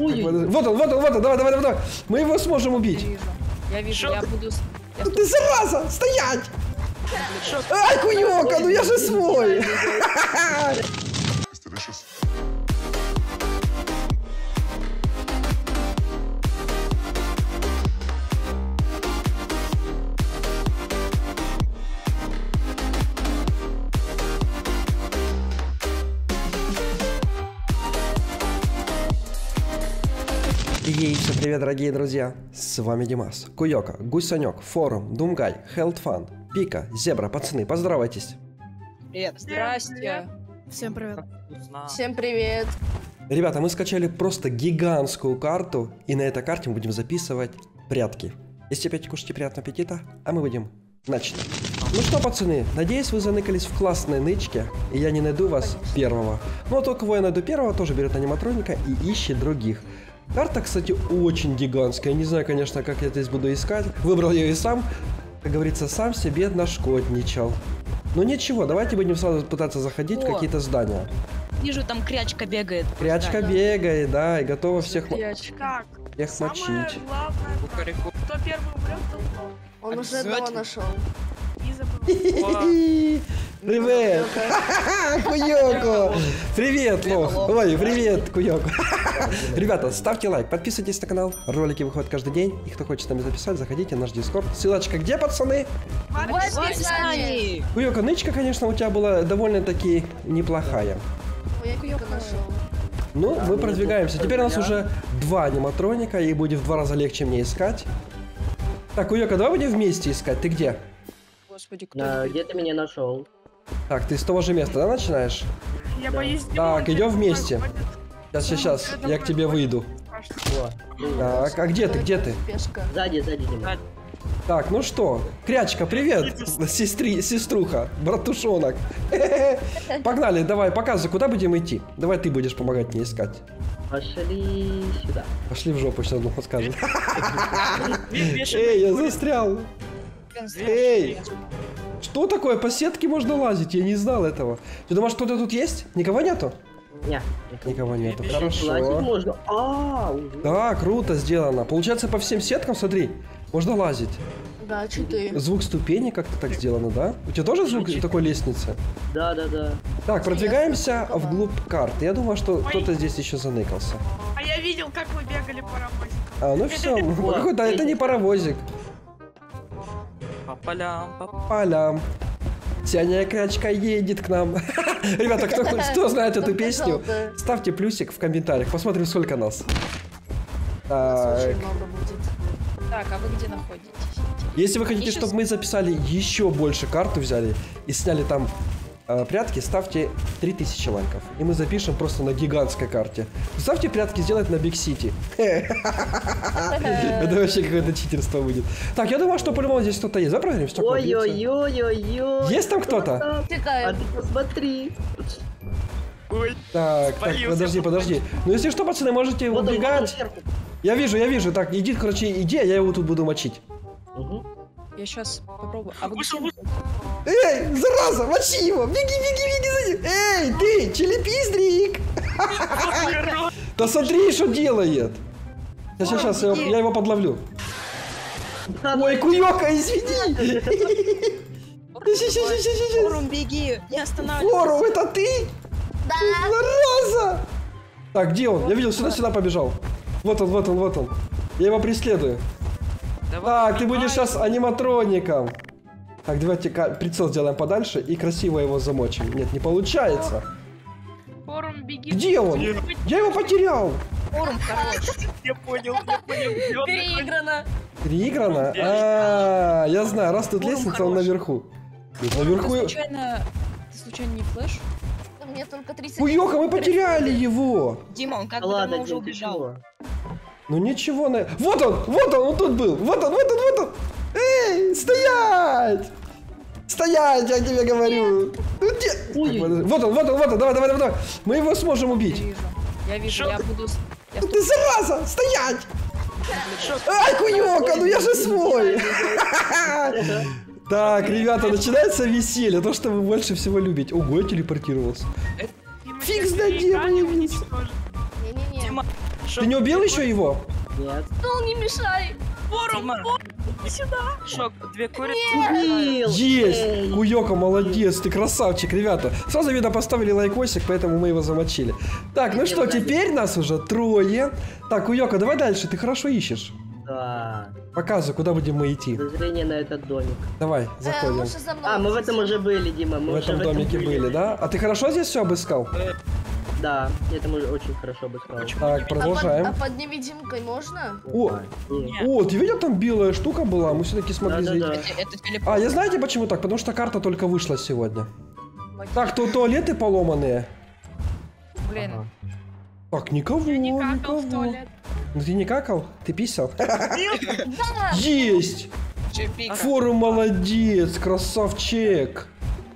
Вот он, давай. Мы его сможем убить. Я вижу, я буду... Ты зараза, стоять! Ай, Куйока, ну я же свой! Ей, всем привет, дорогие друзья! С вами Димас, Куйока, Гусанёк, Форум, Думгай, Хелдфанд, Пика, Зебра, пацаны, поздравайтесь! Привет! Здрасте! Всем привет! Всем привет! Ребята, мы скачали просто гигантскую карту, и на этой карте мы будем записывать прятки. Если опять кушайте, приятного аппетита, а мы будем начать. Ну что, пацаны, надеюсь, вы заныкались в классной нычке, и я не найду вас первого. Но тот, кого я найду первого, тоже берет аниматроника и ищет других. Карта, кстати, очень гигантская. Не знаю, конечно, как я здесь буду искать. Выбрал ее и сам. Как говорится, сам себе нашкодничал. Но ничего, давайте будем сразу пытаться заходить в какие-то здания. Вижу, там крячка бегает. Крячка бегает, да, и готова всех мочить. Самое главное, кто первый умрет, тот умрет. Он уже одного нашел. Привет! Куйоку! Привет, лох! Ой, привет, Куйоку! Ребята, ставьте лайк, подписывайтесь на канал. Ролики выходят каждый день. И кто хочет с нами записать, заходите в наш дискорд. Ссылочка где, пацаны? В описании! Куйока, нычка, конечно, у тебя была довольно-таки неплохая. Ой, я Куйоку нашел. Ну, мы продвигаемся. Теперь у нас уже два аниматроника, и будет в два раза легче мне искать. Так, Куйока, давай будем вместе искать. Ты где? Господи, кто? Где ты меня нашел? Так, ты с того же места, да, начинаешь? Я боюсь. Так, идем вместе. Сейчас, я к тебе выйду. Так, а где ты, Сзади, Дима. Так, ну что, Крячка, привет, сеструха, братушонок. Погнали, давай, показывай, куда будем идти. Давай ты будешь помогать мне искать. Пошли сюда. Пошли в жопу, сейчас Духа скажет. Эй, я застрял. Эй, что такое, по сетке можно лазить? Я не знал этого. Ты думаешь, кто-то тут есть? Никого нету? Нет. Никого нету. Хорошо. Можно. Да, круто сделано. Получается, по всем сеткам, смотри, можно лазить. Да, 4. Звук ступени как-то так сделано, да? У тебя тоже звук такой лестницы? Да. Так, продвигаемся вглубь карты. Я думаю, что кто-то здесь еще заныкался. А я видел, как вы бегали паровозик. А, ну все, это не паровозик. По полям. Сяня Крячка едет к нам. Ребята, кто знает эту песню, ставьте плюсик в комментариях. Посмотрим, сколько нас. Так, а вы где находитесь? Если вы хотите, чтобы мы записали еще больше карту, взяли и сняли там прятки, ставьте 3000 лайков. И мы запишем просто на гигантской карте. Ставьте прятки сделать на Биг Сити. Это вообще какое-то читерство будет. Так, я думаю, что по-любому здесь кто-то есть. Запроверим, что ой-ой-ой-ой-ой. Есть там кто-то? А ты посмотри. Так, подожди. Ну если что, пацаны, можете убегать. Я вижу. Так, иди, короче, иди, а я его тут буду мочить. Я сейчас попробую. Эй, зараза, мочи его! Беги! Эй, ты, челепиздрик! Да смотри, что делает! Сейчас, я его подловлю. Ой, Куйока, извини! Форум, беги, не останавливайся. Форум, это ты? Да. Зараза! Так, где он? Я видел, сюда побежал. Вот он. Я его преследую. Так, ты будешь сейчас аниматроником. Так, давайте прицел сделаем подальше и красиво его замочим. Нет, не получается. Форум, беги. Где он? Я его потерял. Форум, короче. Я понял. Переиграно? А, я знаю, раз тут лестница, он наверху. Наверху. Ты случайно не флеш? Мне только 30. Куйока, мы потеряли его. Дима, он как-то уже убежал. Ну ничего, вот он тут был, вот он. Эй, стоять, я тебе говорю. Вот он, давай. Мы его сможем убить. Я вижу, я буду. Ты зараза, стоять! Ай, Куйока, ну я же свой. Так, ребята, начинается веселье, то, что вы больше всего любите. Ого, я телепортировался. Фиг знает, где я. Ты не убил еще его? Нет. Стол не мешай. Форум, сюда. Шок, две курицы. Есть. Куйока, молодец, ты красавчик, ребята. Сразу видно поставили лайкосик, поэтому мы его замочили. Так, ну что, теперь нас уже трое. Так, Куйока, давай дальше, ты хорошо ищешь. Да. Показывай, куда будем мы идти. Подозрение на этот домик. Давай, заходим. Мы в этом уже были, Дима. Мы в этом домике были, да? А ты хорошо здесь все обыскал? Да, это мы очень хорошо обыскали. Так, продолжаем. А под невидимкой можно? О, ты видел, там белая штука была? Мы все-таки смогли зайти. А, я знаете почему так? Потому что карта только вышла сегодня. Так, тут туалеты поломанные. Блин. Так, никого, никого. Ну ты не какал? Ты писал? Есть! Форум молодец, красавчик.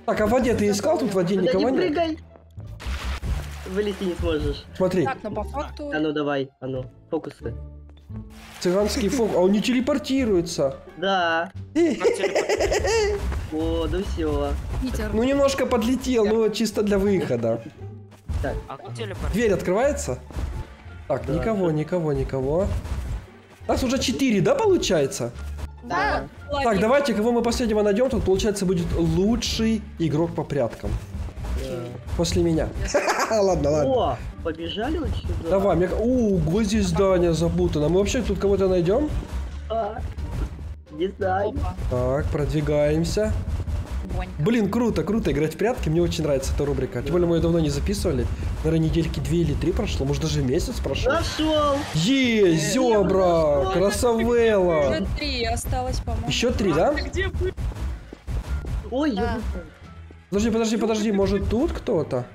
Так, а в воде ты искал? Тут в воде никого нет. Вылезти не сможешь. Смотри. Так, ну по факту... А ну давай, а ну, фокусы. Цыганский фокус, а он не телепортируется. Да. О, ну все. Ну немножко подлетел, но чисто для выхода. Так. Дверь открывается? Так, никого, никого, никого. Нас уже 4, да, получается? Да. Так, давайте, кого мы последнего найдем, тут, получается, будет лучший игрок по пряткам. После меня. Ладно, ладно. О, побежали очень. Давай, мне... Ого, здесь здание запутано. Мы вообще тут кого-то найдем? Не знаю. Так, продвигаемся. Блин, круто, круто играть в прятки. Мне очень нравится эта рубрика. Тем более мы ее давно не записывали. Наверное, недельки 2 или 3 прошло. Может, даже месяц прошло. Нашел! Есть, Зебра! Красавелла! Уже 3 осталось, по-моему. Еще 3, да? Ой, я... Подожди, подожди, подожди, может тут кто-то?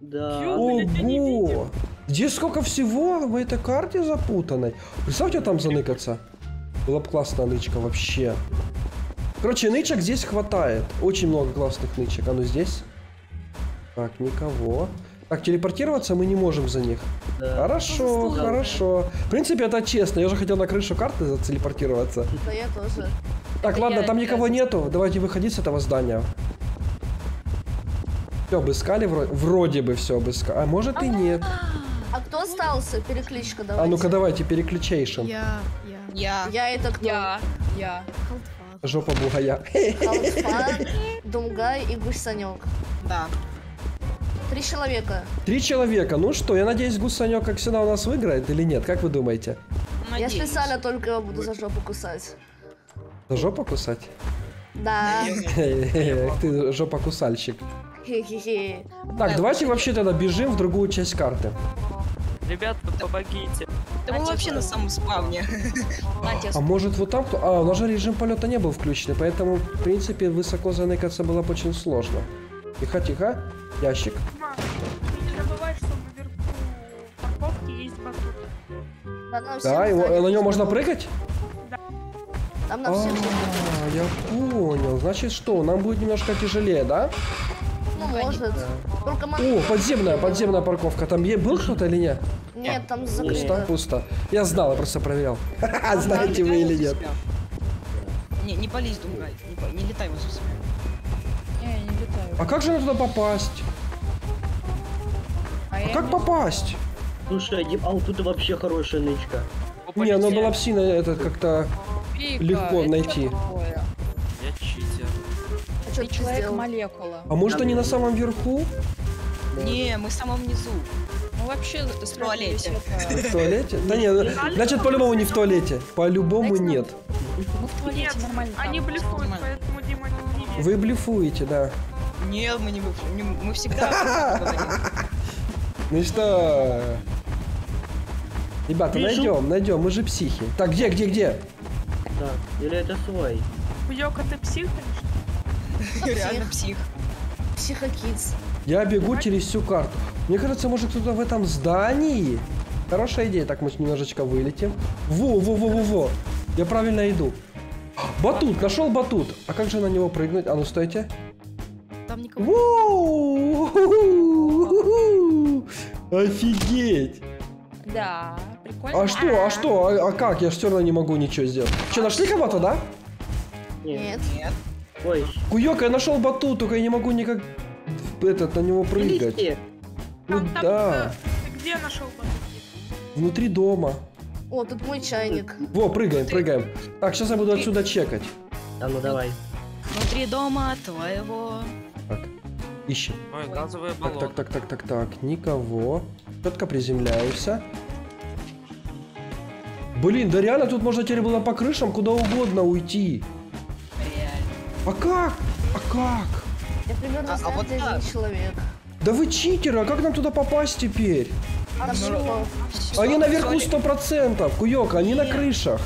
Да. Ого! Здесь сколько всего в этой карте запутанной. Представьте, там заныкаться. Была бы классная нычка вообще. Короче, нычек здесь хватает. Очень много классных нычек. А ну здесь. Так, никого. Так, телепортироваться мы не можем за них. Да. Хорошо, хорошо. В принципе, это честно. Я уже хотел на крышу карты зателепортироваться. Да, я тоже. Так, это ладно, там никого нету. Давайте выходить с этого здания. Все обыскали, вроде бы все обыскали. А может и нет. А кто остался? Перекличка давай. А ну-ка давайте, переключайшим. Я это кто? Я. Хелдфанд. Жопа бугая. Хелдфанд, Думгай и Гусанёк. Да. 3 человека. 3 человека. Ну что, я надеюсь, Гусанёк, как всегда, у нас выиграет или нет? Как вы думаете? Надеюсь. Я специально только его буду за жопу кусать. За жопу кусать? Да. Ты жопокусальщик. Так, давайте вообще тогда бежим в другую часть карты. Ребята, помогите. Да мы вообще на самом спавне. А может вот там... А, у нас же режим полета не был включен, поэтому, в принципе, высоко заныкаться было бы очень сложно. Тихо, тихо. Ящик. Не забывай, что вверху парковки есть батут. Да, на нем можно прыгать? А, я понял. Значит, что, нам будет немножко тяжелее, да? Ну, может. О, подземная парковка. Там был кто-то или нет? Нет, там закрыто. Пусто, пусто. Я знал, я просто проверял. Знаете вы или нет? Не, не полезь, Думгай. Не летай возле себя. Я не летаю. А как же нам туда попасть? А как попасть? Слушай, а вот тут вообще хорошая нычка. Не, она была псина, это как-то... Легко найти. Я читер. А что, человек-молекула? А может они на самом верху? Не, мы в самом низу. Мы вообще в туалете. В туалете? Да нет, значит по-любому не в туалете. По-любому нет. Мы в туалете нормально. Они блефуют, поэтому Дима не верит. Вы блефуете, да. Нет, мы не блефуем. Мы всегда говорим. Ну что? Ребята, найдем. Мы же психи. Так, где? Да. Или это свой? Куйока, ты псих, конечно? Реально псих. Психокидс. Я бегу через всю карту. Мне кажется, может кто-то в этом здании? Хорошая идея. Так, мы немножечко вылетим. Во-во-во-во-во. Я правильно иду. Батут, нашел батут. А как же на него прыгнуть? А ну, стойте. Там никого. Офигеть. Да, прикольно. А что? А как? Я же все равно не могу ничего сделать. Че, нашли кого-то, да? Нет. Ой. Куйока, я нашел батут, только я не могу никак на него прыгать. Ну да. Ты где нашел батут? Внутри дома. О, тут мой чайник. Во, прыгаем, прыгаем. Так, сейчас я буду отсюда чекать. Да, ну давай. Внутри дома твоего. Так, ищем. Ой, газовое баллон. Так, никого. Четко приземляемся. Блин, да реально тут можно теперь было по крышам куда угодно уйти. Реально. А как? А как? Я примерно знаю, вот один человек. Да вы читеры, а как нам туда попасть теперь? Они наверху 100%, Куйока, они на крышах.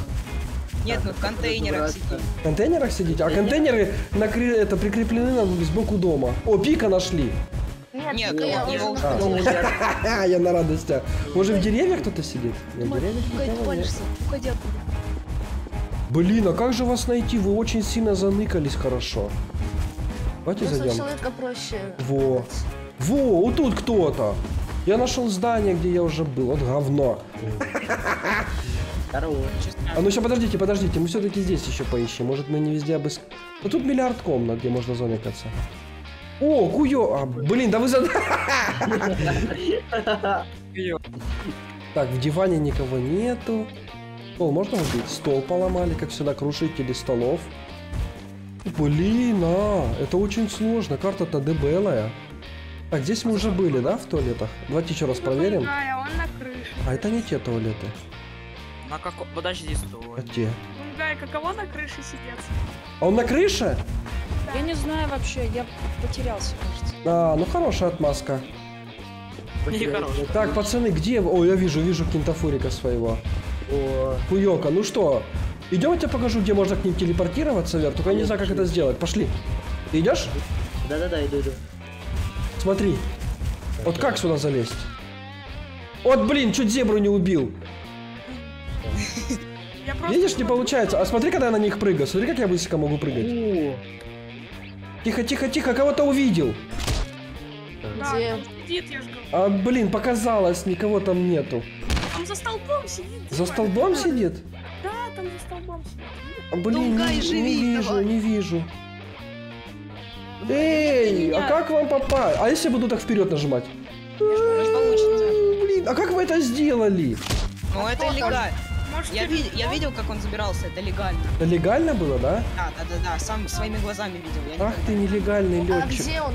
Нет, мы в контейнерах сидим. В контейнерах сидите? А контейнеры это, прикреплены сбоку дома. О, Пика нашли. Нет, я на радостях. Может, в деревьях кто-то сидит? Блин, а как же вас найти? Вы очень сильно заныкались хорошо. Давайте зайдем. Во. Во, вот тут кто-то. Я нашел здание, где я уже был. Вот говно. А ну сейчас подождите. Мы все-таки здесь еще поищем. Может, мы не везде обыскали. А тут миллиард комнат, где можно заныкаться. О, Куё. Блин, да вы за... Так, в диване никого нету. Стол можно убить? Стол поломали, как всегда, крушители столов. Блин, это очень сложно. Карта-то дебелая. Так, здесь мы уже были, да, в туалетах? Давайте еще раз проверим. А это не те туалеты. На каком... Подожди, стой. А те. Думгай, каково на крыше сидеть? А он на крыше? Да. Я не знаю вообще, я потерялся, кажется. А, ну хорошая отмазка. Нехорошая. Так, пацаны, где... О, я вижу кентафурика своего. О, Куёка, ну что? Идем, я тебе покажу, где можно к ним телепортироваться, Вер. Только я не знаю, как это сделать. Пошли. Ты идешь? Да, иду. Смотри, вот как сюда залезть? Вот, блин, чуть зебру не убил. Видишь, не получается. А смотри, когда я на них прыгаю. Смотри, как я быстро могу прыгать. Тихо, кого-то увидел. Где? А, блин, показалось, никого там нету. Там за столбом сидит. За столбом сидит? Да, там за столбом сидит. Блин, не вижу. Эй, а как вам попасть? А если я буду так вперед нажимать? Блин, а как вы это сделали? Ну это легально. Я видел, как он забирался, это легально. Это легально было, да? Да, сам своими глазами видел. Ах ты нелегальный летчик. А где он?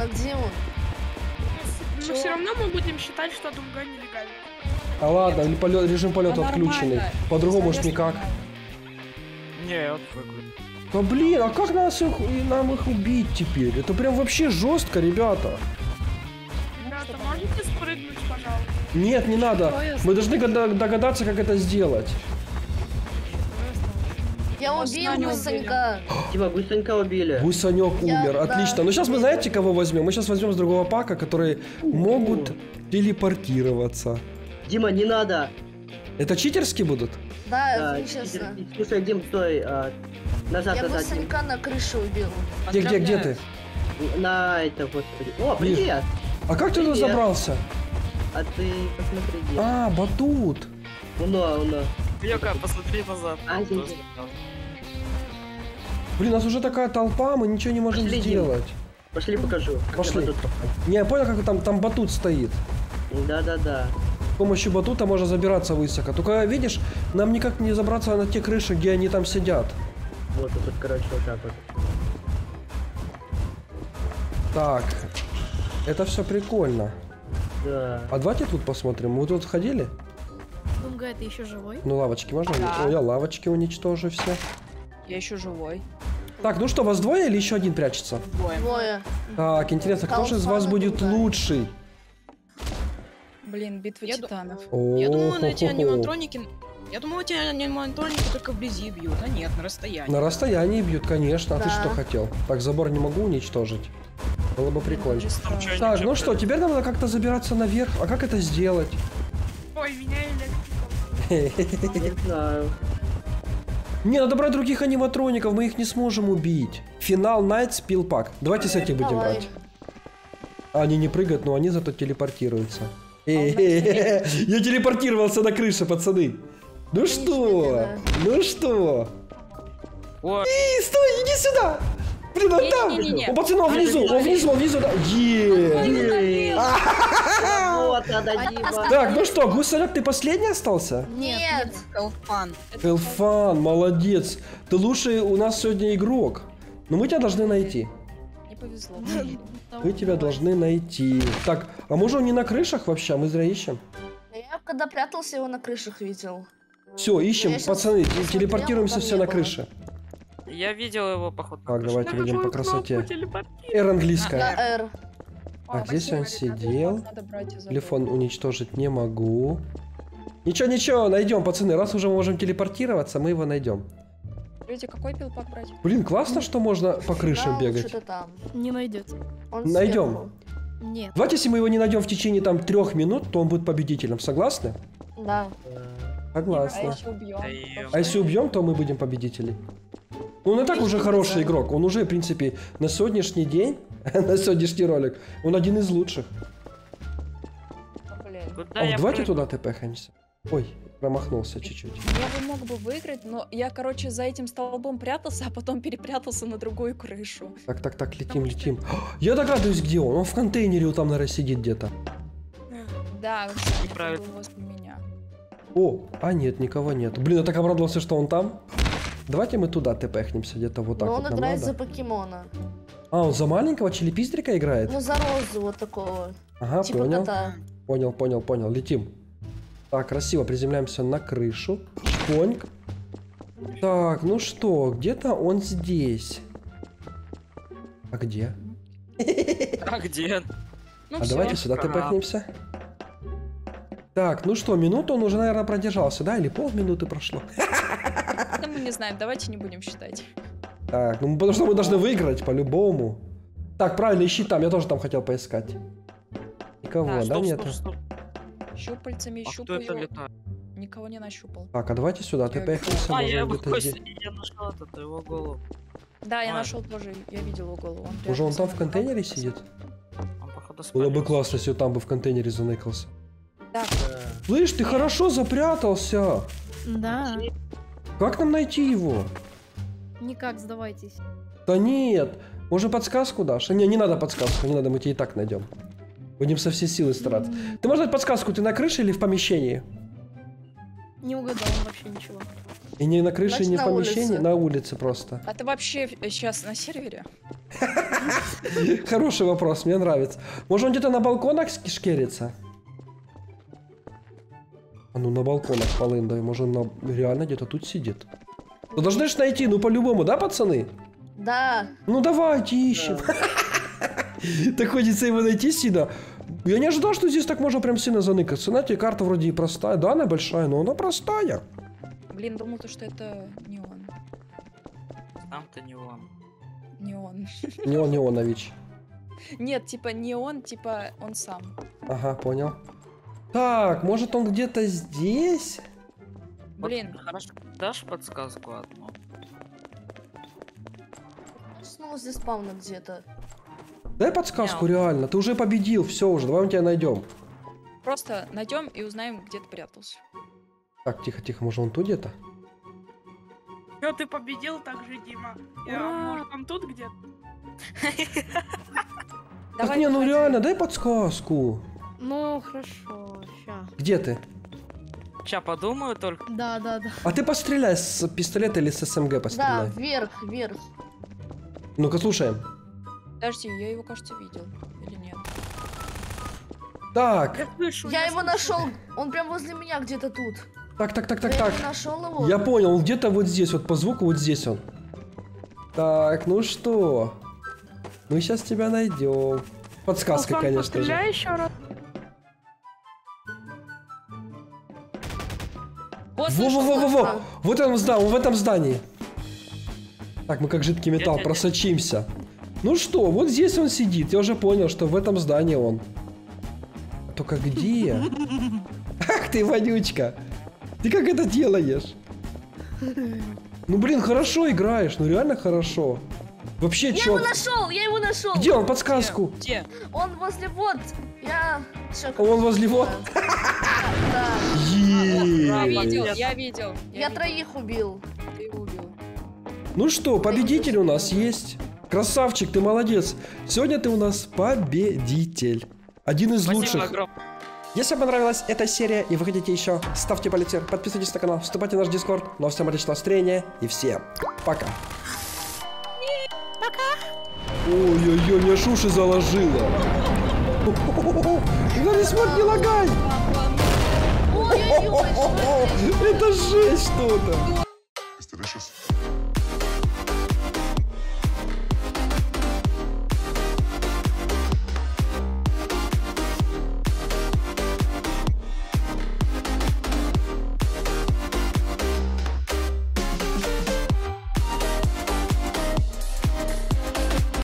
Но все равно мы будем считать, что Думгай нелегальный. А ладно, режим полета отключенный. По-другому может никак. Нет, выключен. Да блин, а как нам их убить теперь? Это прям вообще жестко, ребята. Ребята, можете спрыгнуть, пожалуйста? Нет, не надо. Мы должны догадаться, как это сделать. Я убил Гусанька. Дима, Гусанька убили. Гусанёк умер, отлично. Но сейчас мы знаете, кого возьмем? Мы сейчас возьмем с другого пака, которые могут телепортироваться. Дима, не надо. Это читерские будут? Да, честно. Слушай, Дим, стой. Я Гусанька на крышу убил. Где ты? На это, господи. О, привет! А как ты туда забрался? А ты посмотри, где. А, батут. Уна. Куйока, посмотри назад. Блин, у нас уже такая толпа, мы ничего не можем сделать. Пошли, покажу. Пошли. Не, я понял, как там батут стоит. Да. С помощью батута можно забираться высоко. Только, видишь, нам никак не забраться на те крыши, где они там сидят. Вот тут, короче, вот так вот. Так. Это все прикольно. Да. А давайте тут посмотрим. Мы тут ходили? Думгай, ты еще живой? Ну, лавочки можно? Да. Ой, я лавочки уничтожу все. Я еще живой. Так, ну что, вас двое или еще один прячется? Двое. Так, интересно, кто же из вас будет лучший? Блин, битва титанов. Я думаю, эти аниматроники... Я думал, эти аниматроники только вблизи бьют, а нет, на расстоянии. На расстоянии бьют, конечно, а ты что хотел? Так, забор не могу уничтожить. Было бы прикольно. Так, ну что, теперь надо как-то забираться наверх. А как это сделать? Ой, меня электриком. Не знаю. Не, надо брать других аниматроников, мы их не сможем убить. Финал Найтс Пилпак. Давайте с этих будем брать. Они не прыгают, но они зато телепортируются. Я телепортировался на крыше, пацаны. Ну что? Ну что? Стой, иди сюда! Блин, он там! У пацанов внизу! Он внизу, да! Так, ну что, Гусарёк, ты последний остался? Нет! Хелдфанд. Хелдфанд, молодец! Ты лучший у нас сегодня игрок. Но мы тебя должны найти. Не повезло. Мы тебя должны найти. Так, а может он не на крышах вообще? Мы зря ищем. Я когда прятался, его на крышах видел. Все, ищем, пацаны, телепортируемся все на крыше. Я видел его, походу. Так, давайте видим по красоте. R английская. Так, здесь он сидел. Телефон уничтожить не могу. Ничего, ничего, найдем, пацаны. Раз уже можем телепортироваться, мы его найдем. Люди, какой пилпак брать? Блин, классно, что можно по крышам бегать. Не найдет. Найдем. Нет. Давайте, если мы его не найдем в течение там 3 минут, то он будет победителем. Согласны? Да. Согласна. А если убьем, то мы будем победителей. Ну, он и так уже хороший игрок. Он уже, в принципе, на сегодняшний день, на сегодняшний ролик, он один из лучших. Давайте туда тпхаемся. Ой, промахнулся чуть-чуть. Я бы мог бы выиграть, но я, короче, за этим столбом прятался, а потом перепрятался на другую крышу. Так, так, так, летим, летим. Я догадываюсь, где он. Он в контейнере там, наверное, сидит где-то. Да, он возле меня. О, а нет, никого нет. Блин, я так обрадовался, что он там. Давайте мы туда тпхнемся, где-то вот так. Но вот он играет за покемона. А, он за маленького челепиздрика играет? Ну, за розу вот такого. Ага, типа понял. Кота. Понял, понял, понял. Летим. Так, красиво приземляемся на крышу. Шпоньк. Так, ну что, где-то он здесь. А где? А где? А давайте сюда тпхнемся. Так, ну что, минуту он уже, наверное, продержался, да? Или полминуты прошло? Мы не знаем, давайте не будем считать. Так, ну потому что мы должны выиграть по-любому. Так, правильно, ищи там, я тоже там хотел поискать. Никого, да, да нет? Щупальцами щупаю. Никого не нащупал. Так, а давайте сюда, ты поехал со мной. Я нашел этот, его голову. Да, я нашел тоже, я видел его голову. Уже он там в контейнере сидит? Было бы классно, если там бы в контейнере заныкался. Да. Слышь, ты хорошо запрятался. Да. Как нам найти его? Никак, сдавайтесь. Да нет, может подсказку дашь? Не, не надо подсказку, не надо, мы тебя и так найдем. Будем со всей силы стараться. Ты можешь дать подсказку, ты на крыше или в помещении? Не угадал вообще ничего. И не на крыше, значит, не в помещении, улице. На улице просто. А ты вообще сейчас на сервере? Хороший вопрос, мне нравится. Может он где-то на балконах шкерится? Ну на балконах полындай, может он реально где-то тут сидит. Ну должны же найти, ну по-любому, да, пацаны? Да. Ну давайте ищем. Так хочется его найти сильно. Я не ожидал, что здесь так можно прям сильно заныкаться. Знаете, карта вроде и простая, да, она большая, но она простая. Блин, думал то, что это не он. Там-то не он. Не он. Не он, не Онович. Нет, типа не он, типа он сам. Ага, понял. Так, может он где-то здесь? Блин, хорошо. Дашь подсказку одну? Снова здесь спавна где-то. Дай подсказку, реально. Ты уже победил, все уже. Давай мы тебя найдем. Просто найдем и узнаем, где ты прятался. Так, тихо, тихо, может он тут где-то? Все, ты победил так же, Дима. Может он тут где-то? Так не, ну реально, дай подсказку. Ну, хорошо, ща. Где ты? Ща подумаю только. Да, да, да. А ты постреляй с пистолета или с СМГ постреляй? Да, вверх, вверх. Ну-ка, слушаем. Подожди, я его, кажется, видел. Или нет? Так. Я его нашел, он прям возле меня где-то тут. Так, так, так, так, так. Я нашел его. Я понял, он где-то вот здесь, вот по звуку вот здесь он. Так, ну что? Мы сейчас тебя найдем. Подсказка, конечно же. Еще раз. Во-во-во-во-во! Вот он в этом здании. Так, мы как жидкий металл просочимся. Ну что, вот здесь он сидит. Я уже понял, что в этом здании он. Только где? Ах ты, вонючка! Ты как это делаешь? Ну блин, хорошо играешь, ну реально хорошо. Вообще, я его нашел, я его нашел. Где он? Подсказку. Где? Он возле вот. Я. Он возле вот. Я видел. Я троих убил. Ну что, победитель у нас есть. Красавчик, ты молодец. Сегодня ты у нас победитель. Один из лучших. Если вам понравилась эта серия и вы хотите еще, ставьте палец вверх, подписывайтесь на канал, вступайте в наш дискорд. Ну а всем отличного настроения и всем пока. Ой-ой-ой, меня шуши заложила. Даже смотри, не лагай. Это жесть что-то.